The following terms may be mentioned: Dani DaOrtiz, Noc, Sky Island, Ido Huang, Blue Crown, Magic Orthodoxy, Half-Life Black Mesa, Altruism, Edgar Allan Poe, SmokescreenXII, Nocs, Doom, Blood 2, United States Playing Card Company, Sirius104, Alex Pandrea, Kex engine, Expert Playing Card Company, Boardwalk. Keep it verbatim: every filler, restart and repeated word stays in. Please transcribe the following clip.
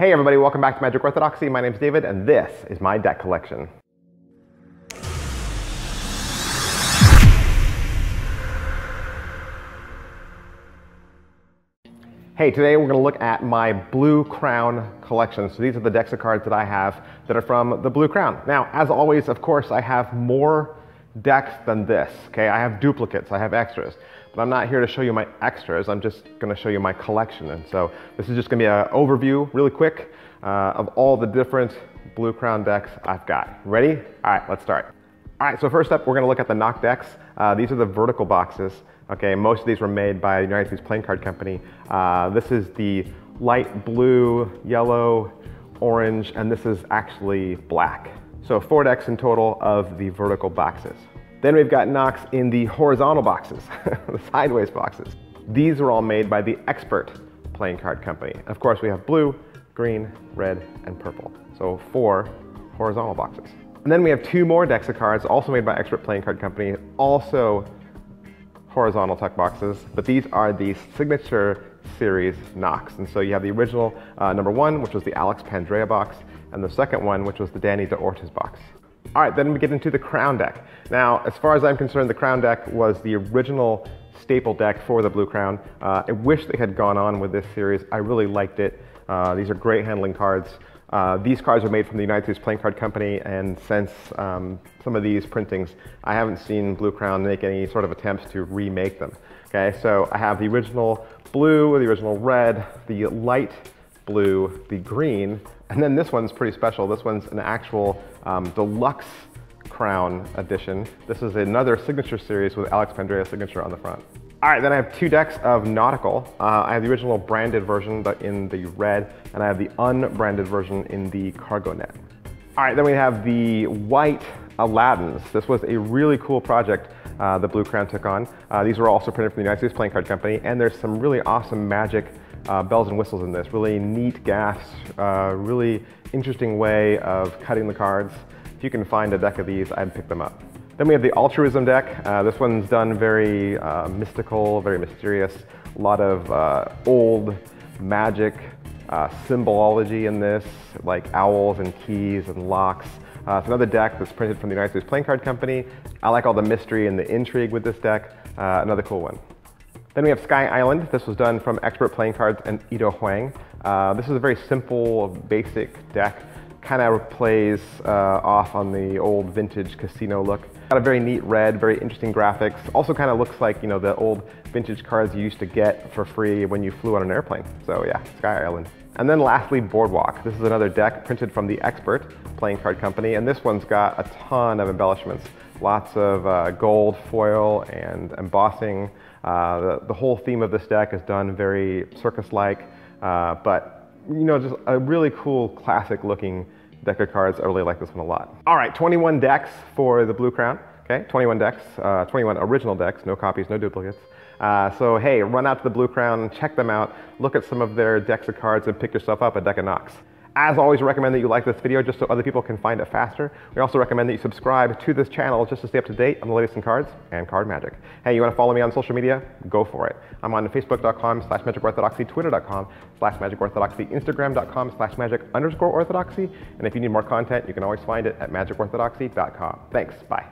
Hey everybody, welcome back to Magic Orthodoxy. My name's David and this is my deck collection. Hey, today we're going to look at my Blue Crown collection. So these are the decks of cards that I have that are from the Blue Crown. Now, as always, of course, I have more decks than this, okay? I have duplicates, I have extras, but I'm not here to show you my extras. I'm just going to show you my collection. And so this is just going to be an overview really quick uh, of all the different Blue Crown decks I've got. Ready? All right, let's start. All right, so first up, we're going to look at the Noc decks. Uh, these are the vertical boxes. Okay, most of these were made by United States Playing Card Company. Uh, this is the light blue, yellow, orange, and this is actually black. So four decks in total of the vertical boxes. Then we've got Nocs in the horizontal boxes, the sideways boxes. These were all made by the Expert Playing Card Company. Of course, we have blue, green, red, and purple. So four horizontal boxes. And then we have two more decks of cards, also made by Expert Playing Card Company, also horizontal tuck boxes, but these are the signature series Nocs. And so you have the original uh, number one, which was the Alex Pandrea box, and the second one, which was the Dani DaOrtiz box. All right, then we get into the Crown deck. Now, as far as I'm concerned, the Crown deck was the original staple deck for the Blue Crown. Uh, I wish they had gone on with this series. I really liked it. Uh, these are great handling cards. Uh, these cards are made from the United States Playing Card Company, and since um, some of these printings, I haven't seen Blue Crown make any sort of attempts to remake them. Okay, so I have the original blue, the original red, the light blue, the green, and then this one's pretty special. This one's an actual um, deluxe Crown edition. This is another signature series with Alex Pandrea's signature on the front. All right, then I have two decks of Nautical. Uh, I have the original branded version in the red, and I have the unbranded version in the cargo net. All right, then we have the white Aladdins. This was a really cool project uh, the Blue Crown took on. Uh, these were also printed from the United States Playing Card Company, and there's some really awesome magic uh, bells and whistles in this. Really neat gaffes, uh, really interesting way of cutting the cards. If you can find a deck of these, I'd pick them up. Then we have the Altruism deck. Uh, this one's done very uh, mystical, very mysterious. A lot of uh, old magic uh, symbology in this, like owls and keys and locks. Uh, it's another deck that's printed from the United States Playing Card Company. I like all the mystery and the intrigue with this deck. Uh, another cool one. Then we have Sky Island. This was done from Expert Playing Cards and Ido Huang. Uh, this is a very simple, basic deck. Kind of plays uh, off on the old vintage casino look. Got a very neat red, very interesting graphics. Also kind of looks like, you know, the old vintage cards you used to get for free when you flew on an airplane. So yeah, Sky Island. And then lastly, Boardwalk. This is another deck printed from the Expert Playing Card Company, and this one's got a ton of embellishments. Lots of uh, gold foil and embossing. Uh, the, the whole theme of this deck is done very circus-like, uh, but you know, just a really cool classic looking deck of cards. I really like this one a lot. All right, twenty-one decks for the Blue Crown. Okay, twenty-one decks, uh, twenty-one original decks, no copies, no duplicates. Uh, so hey, run out to the Blue Crown, check them out, look at some of their decks of cards and pick yourself up a deck of Nocs. As always, I recommend that you like this video just so other people can find it faster. We also recommend that you subscribe to this channel just to stay up to date on the latest in cards and card magic. Hey, you want to follow me on social media? Go for it. I'm on facebook.com slash magicorthodoxy, twitter.com slash magicorthodoxy, instagram.com slash magic underscore orthodoxy. And if you need more content, you can always find it at magic orthodoxy dot com. Thanks. Bye.